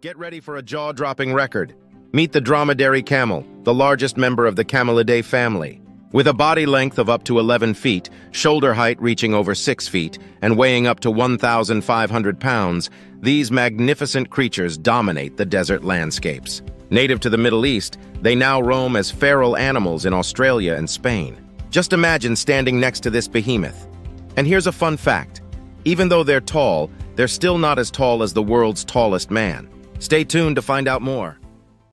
Get ready for a jaw-dropping record. Meet the dromedary camel, the largest member of the Camelidae family. With a body length of up to 11 feet, shoulder height reaching over 6 feet, and weighing up to 1,500 pounds, these magnificent creatures dominate the desert landscapes. Native to the Middle East, they now roam as feral animals in Australia and Spain. Just imagine standing next to this behemoth. And here's a fun fact. Even though they're tall, they're still not as tall as the world's tallest man. Stay tuned to find out more.